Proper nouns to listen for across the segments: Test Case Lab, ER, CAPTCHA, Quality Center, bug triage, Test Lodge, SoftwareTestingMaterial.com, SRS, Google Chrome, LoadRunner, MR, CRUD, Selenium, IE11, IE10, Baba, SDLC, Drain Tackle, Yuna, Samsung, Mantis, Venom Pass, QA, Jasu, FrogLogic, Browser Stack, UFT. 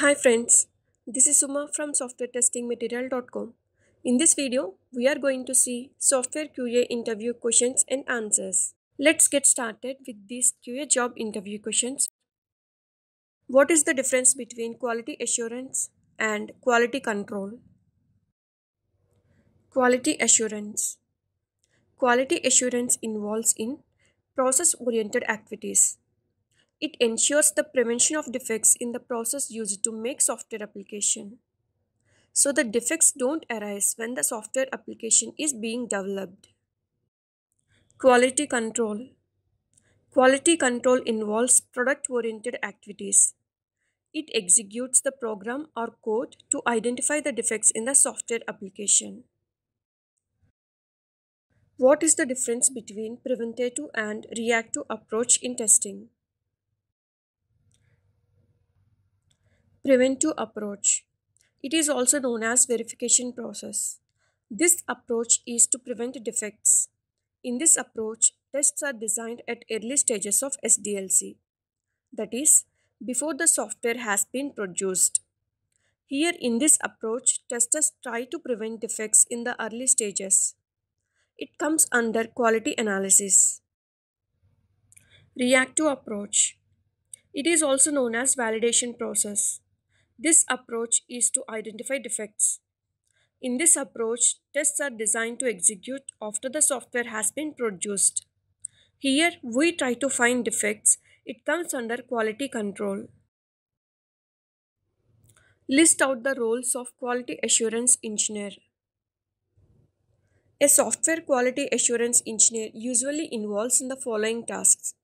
Hi friends, this is Suma from SoftwareTestingMaterial.com. In this video, we are going to see Software QA interview questions and answers. Let's get started with these QA job interview questions. What is the difference between quality assurance and quality control? Quality assurance. Quality assurance involves in process-oriented activities. It ensures the prevention of defects in the process used to make software application, so the defects don't arise when the software application is being developed. Quality control. Quality control involves product-oriented activities. It executes the program or code to identify the defects in the software application. What is the difference between preventative and reactive approach in testing? Preventive approach. It is also known as verification process. This approach is to prevent defects. In this approach, tests are designed at early stages of SDLC, that is, before the software has been produced. Here in this approach, testers try to prevent defects in the early stages. It comes under quality analysis. Reactive approach. It is also known as validation process. This approach is to identify defects. In this approach, tests are designed to execute after the software has been produced. Here, we try to find defects. It comes under quality control. List out the roles of quality assurance engineer. A software quality assurance engineer usually involves in the following tasks.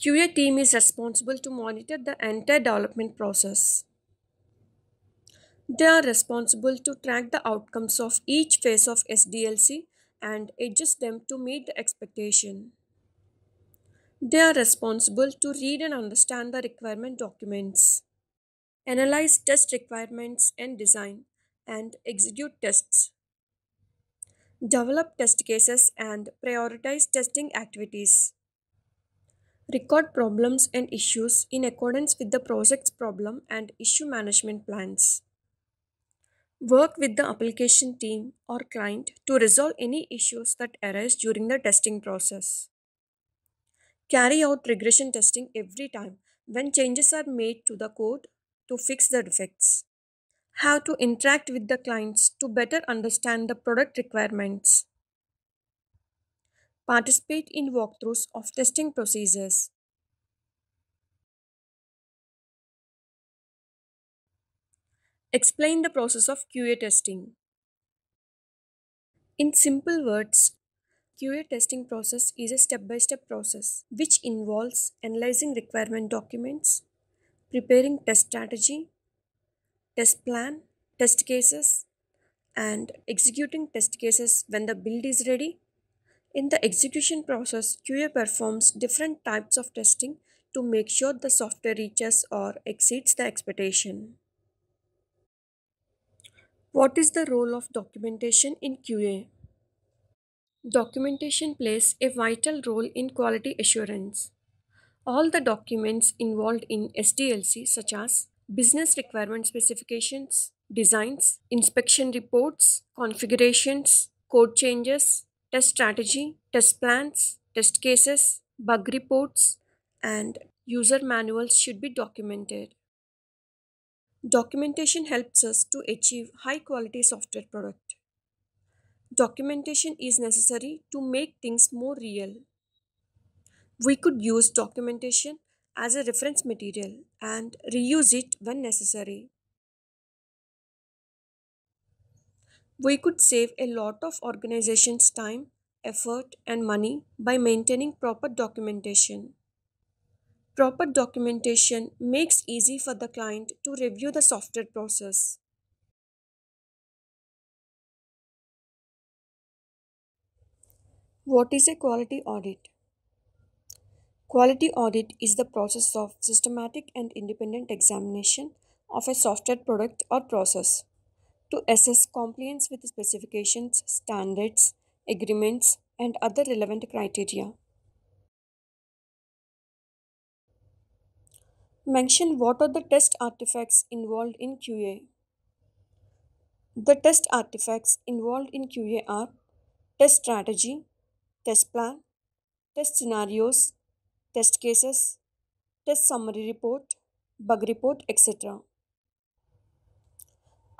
QA team is responsible to monitor the entire development process. They are responsible to track the outcomes of each phase of SDLC and adjust them to meet the expectation. They are responsible to read and understand the requirement documents, analyze test requirements and design, and execute tests, develop test cases and prioritize testing activities, record problems and issues in accordance with the project's problem and issue management plans, work with the application team or client to resolve any issues that arise during the testing process, carry out regression testing every time when changes are made to the code to fix the defects, have to interact with the clients to better understand the product requirements, participate in walkthroughs of testing procedures. Explain the process of QA testing. In simple words, QA testing process is a step-by-step process which involves analyzing requirement documents, preparing test strategy, test plan, test cases, and executing test cases when the build is ready. In the execution process, QA performs different types of testing to make sure the software reaches or exceeds the expectation. What is the role of documentation in QA? Documentation plays a vital role in quality assurance. All the documents involved in SDLC, such as business requirement specifications, designs, inspection reports, configurations, code changes, test strategy, test plans, test cases, bug reports, and user manuals should be documented. Documentation helps us to achieve high-quality software product. Documentation is necessary to make things more real. We could use documentation as a reference material and reuse it when necessary. We could save a lot of organizations' time, effort, and money by maintaining proper documentation. Proper documentation makes it easy for the client to review the software process. What is a quality audit? Quality audit is the process of systematic and independent examination of a software product or process to assess compliance with specifications, standards, agreements, and other relevant criteria. mention what are the test artifacts involved in QA. The test artifacts involved in QA are test strategy, test plan, test scenarios, test cases, test summary report, bug report, etc.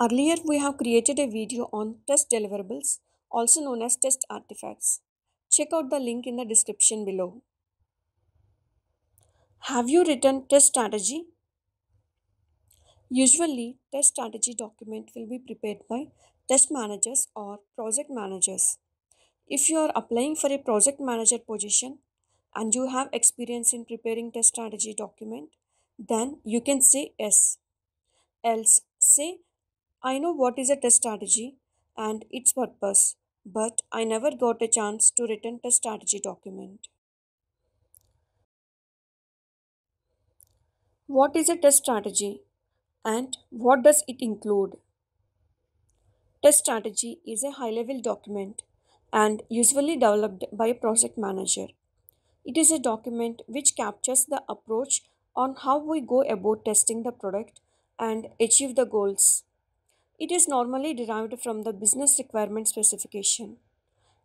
Earlier we have created a video on test deliverables, also known as test artifacts. Check out the link in the description below. Have you written test strategy? Usually, test strategy document will be prepared by test managers or project managers. If you are applying for a project manager position and you have experience in preparing test strategy document, then you can say yes. Else say, I know what is a test strategy and its purpose, but I never got a chance to write a test strategy document. What is a test strategy and what does it include? Test strategy is a high-level document and usually developed by a project manager. It is a document which captures the approach on how we go about testing the product and achieve the goals. It is normally derived from the business requirement specification.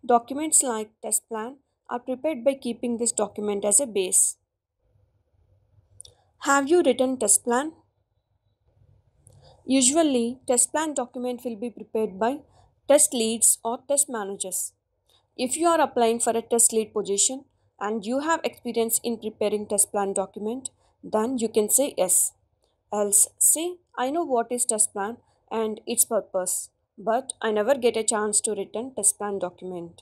Documents like test plan are prepared by keeping this document as a base. Have you written test plan? Usually, test plan document will be prepared by test leads or test managers. If you are applying for a test lead position and you have experience in preparing test plan document, then you can say yes. Else say, I know what is test plan and its purpose, but I never get a chance to write a test plan document.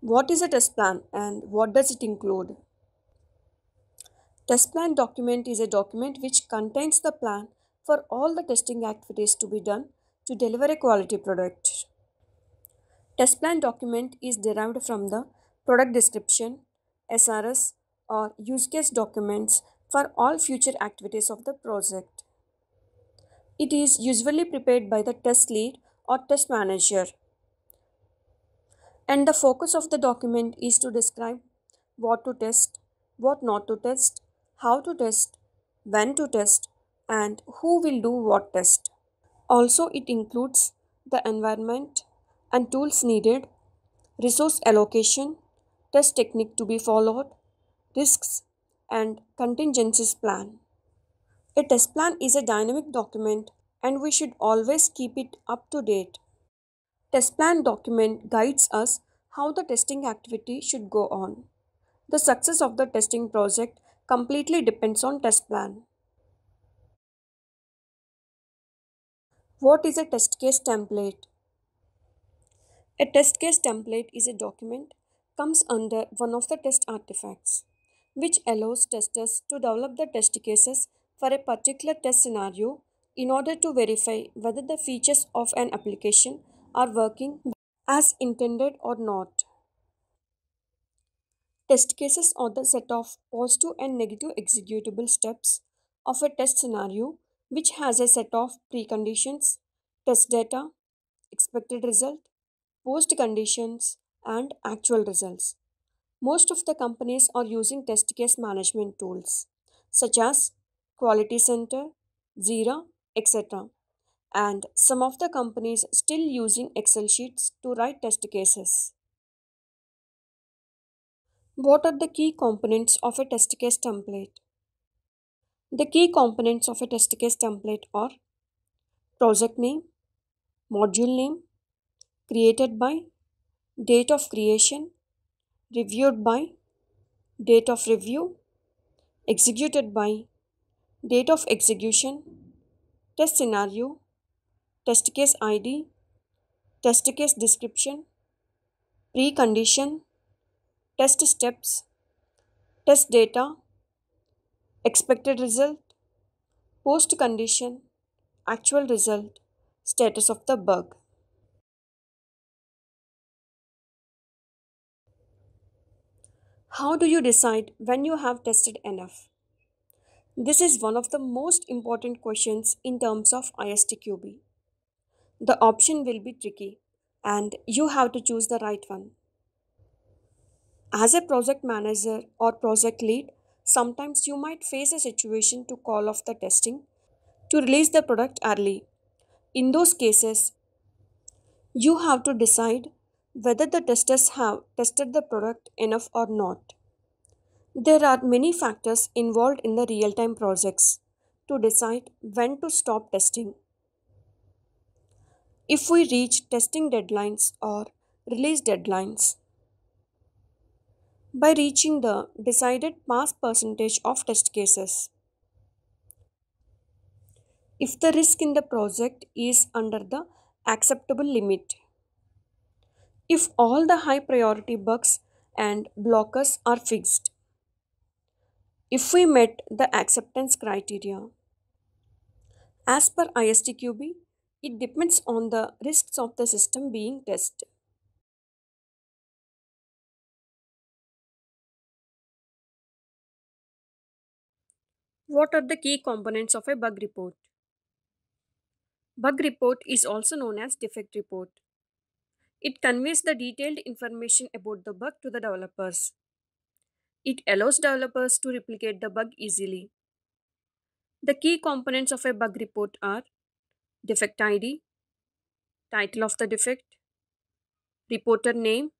What is a test plan and what does it include? Test plan document is a document which contains the plan for all the testing activities to be done to deliver a quality product. Test plan document is derived from the product description, SRS or use case documents for all future activities of the project. It is usually prepared by the test lead or test manager. And the focus of the document is to describe what to test, what not to test, how to test, when to test, and who will do what test. Also, it includes the environment and tools needed, resource allocation, test technique to be followed, risks, and contingencies plan. A test plan is a dynamic document and we should always keep it up to date. Test plan document guides us how the testing activity should go on. The success of the testing project completely depends on test plan. What is a test case template? A test case template is a document comes under one of the test artifacts, which allows testers to develop the test cases for a particular test scenario in order to verify whether the features of an application are working as intended or not. Test cases are the set of positive and negative executable steps of a test scenario which has a set of preconditions, test data, expected result, post conditions, and actual results. Most of the companies are using test case management tools such as Quality Center, Jira, etc. And some of the companies still using Excel sheets to write test cases. What are the key components of a test case template? The key components of a test case template are project name, module name, created by, date of creation, reviewed by, date of review, executed by, date of execution, test scenario, test case ID, test case description, precondition, test steps, test data, expected result, post condition, actual result, status of the bug. How do you decide when you have tested enough? This is one of the most important questions in terms of ISTQB. The option will be tricky and you have to choose the right one. As a project manager or project lead, sometimes you might face a situation to call off the testing to release the product early. In those cases, you have to decide whether the testers have tested the product enough or not. There are many factors involved in the real-time projects to decide when to stop testing. If we reach testing deadlines or release deadlines, by reaching the decided pass percentage of test cases. If the risk in the project is under the acceptable limit. If all the high priority bugs and blockers are fixed. If we met the acceptance criteria. As per ISTQB, it depends on the risks of the system being tested. What are the key components of a bug report? Bug report is also known as defect report. It conveys the detailed information about the bug to the developers. It allows developers to replicate the bug easily. The key components of a bug report are defect ID, title of the defect, reporter name,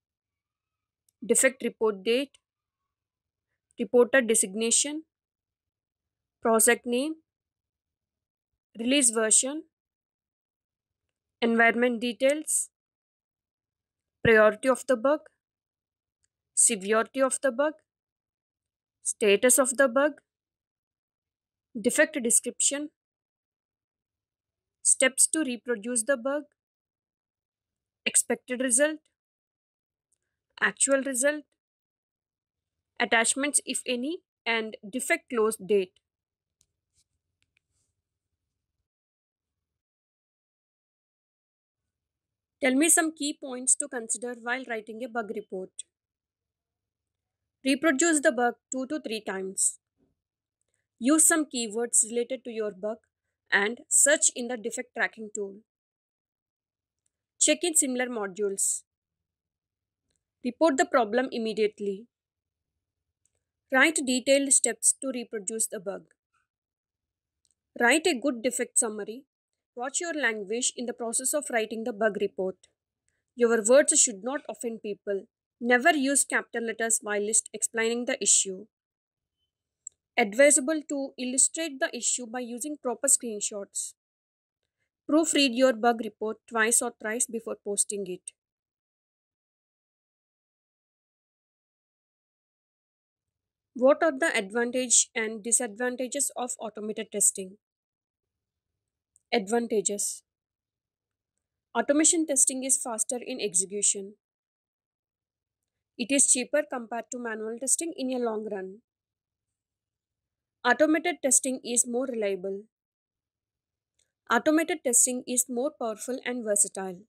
defect report date, reporter designation, project name, release version, environment details, priority of the bug, severity of the bug, status of the bug, defect description, steps to reproduce the bug, expected result, actual result, attachments if any, and defect close date. Tell me some key points to consider while writing a bug report. Reproduce the bug 2 to 3 times. Use some keywords related to your bug and search in the defect tracking tool. Check in similar modules. Report the problem immediately. Write detailed steps to reproduce the bug. Write a good defect summary. Watch your language in the process of writing the bug report. Your words should not offend people. Never use capital letters while explaining the issue. Advisable to illustrate the issue by using proper screenshots. Proofread your bug report twice or thrice before posting it. What are the advantages and disadvantages of automated testing? Advantages. Automation testing is faster in execution. It is cheaper compared to manual testing in a long run. Automated testing is more reliable. Automated testing is more powerful and versatile.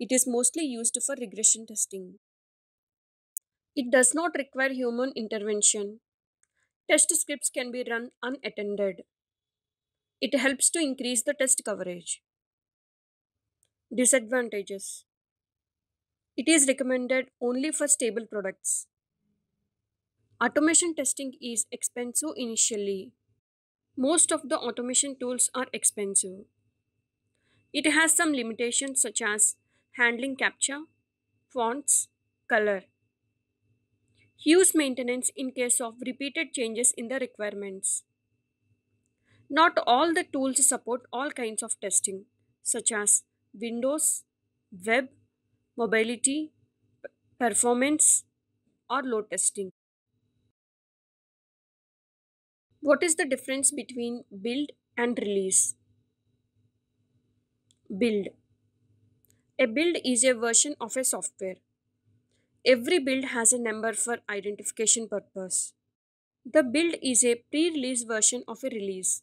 It is mostly used for regression testing. It does not require human intervention. Test scripts can be run unattended. It helps to increase the test coverage. Disadvantages. It is recommended only for stable products. Automation testing is expensive initially. Most of the automation tools are expensive. It has some limitations such as handling CAPTCHA, fonts, color. Huge maintenance in case of repeated changes in the requirements. Not all the tools support all kinds of testing, such as Windows, Web, Mobility, Performance, or Load testing. What is the difference between build and release? Build. A build is a version of a software. Every build has a number for identification purpose. The build is a pre-release version of a release.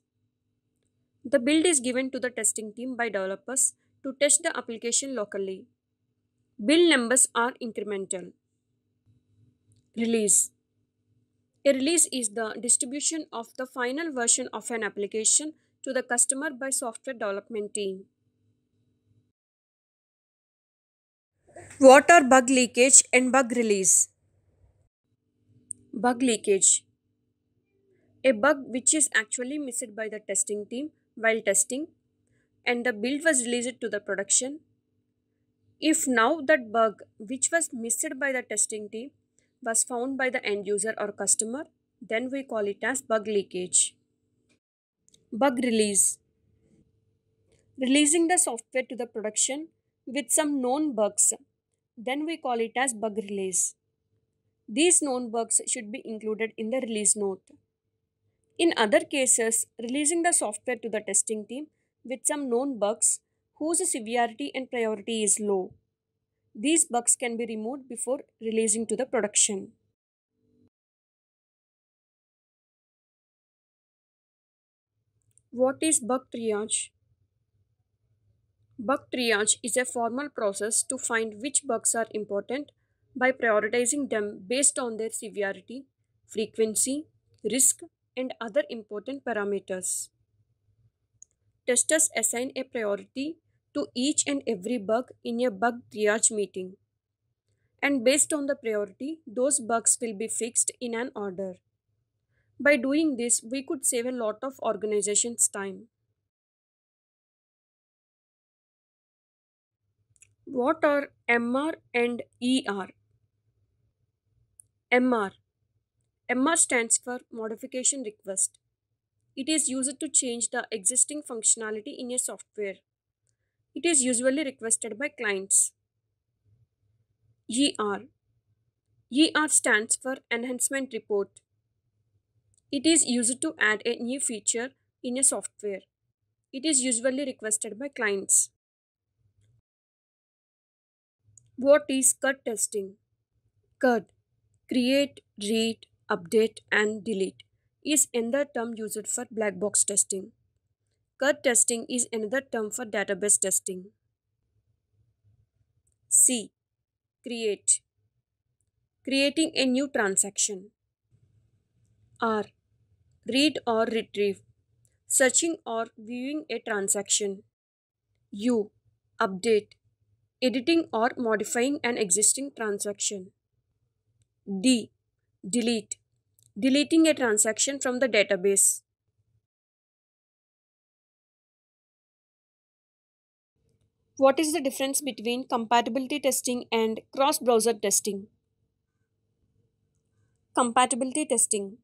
The build is given to the testing team by developers to test the application locally. Build numbers are incremental. Release. A release is the distribution of the final version of an application to the customer by software development team. What are bug leakage and bug release? Bug leakage a bug which is actually missed by the testing team while testing, and the build was released to the production. If now that bug which was missed by the testing team was found by the end user or customer, then we call it as bug leakage. Bug release. Releasing the software to the production with some known bugs, then we call it as bug release. These known bugs should be included in the release note. In other cases, releasing the software to the testing team with some known bugs whose severity and priority is low. These bugs can be removed before releasing to the production. What is bug triage? Bug triage is a formal process to find which bugs are important by prioritizing them based on their severity, frequency, risk, and other important parameters. Testers assign a priority to each and every bug in a bug triage meeting. And based on the priority, those bugs will be fixed in an order. By doing this, we could save a lot of organizations' time. What are MR and ER? MR stands for Modification Request. It is used to change the existing functionality in a software. It is usually requested by clients. ER stands for Enhancement Report. It is used to add a new feature in a software. It is usually requested by clients. What is CRUD testing? CRUD, create, read, update, and delete, is another term used for black box testing. CRUD testing is another term for database testing. C, create, creating a new transaction. R, read or retrieve, searching or viewing a transaction. U, update, editing or modifying an existing transaction. D, delete, deleting a transaction from the database. What is the difference between compatibility testing and cross-browser testing? Compatibility testing.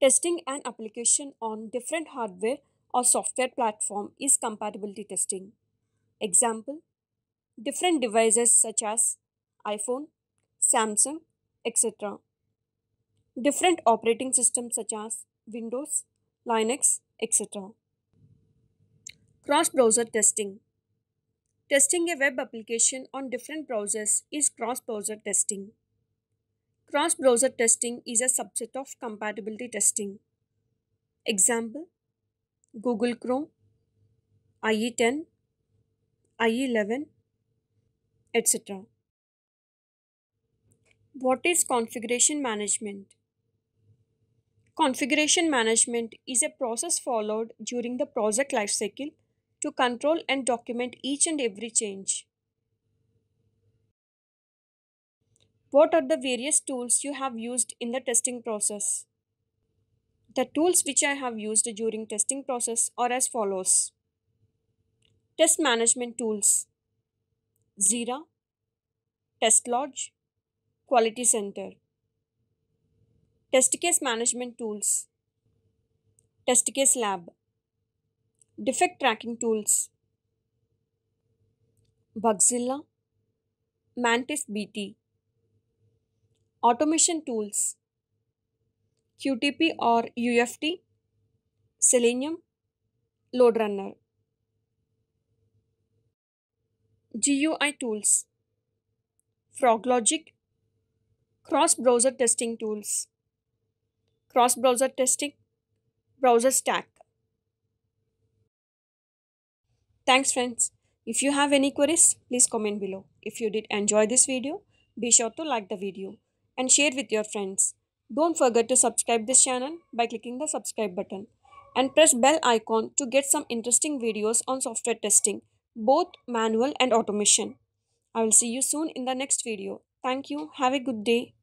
Testing an application on different hardware or software platform is compatibility testing. Example, different devices such as iPhone, Samsung, etc. Different operating systems such as Windows, Linux, etc. Cross-browser testing. Testing a web application on different browsers is cross-browser testing. Cross-browser testing is a subset of compatibility testing. Example, Google Chrome, IE10, IE11, etc. What is configuration management? Configuration management is a process followed during the project lifecycle to control and document each and every change. What are the various tools you have used in the testing process? The tools which I have used during testing process are as follows. Test management tools: Jira, Test Lodge, Quality Center. Test case management tools: Test Case Lab, defect tracking tools, Bugzilla, Mantis BT. Automation tools: QTP or UFT, Selenium, LoadRunner. GUI tools: FrogLogic. Cross-browser testing tools: Cross-browser testing, Browser Stack. Thanks friends. If you have any queries, please comment below. If you did enjoy this video, be sure to like the video and share with your friends. Don't forget to subscribe this channel by clicking the subscribe button and press bell icon to get some interesting videos on software testing, both manual and automation. I will see you soon in the next video. Thank you. Have a good day.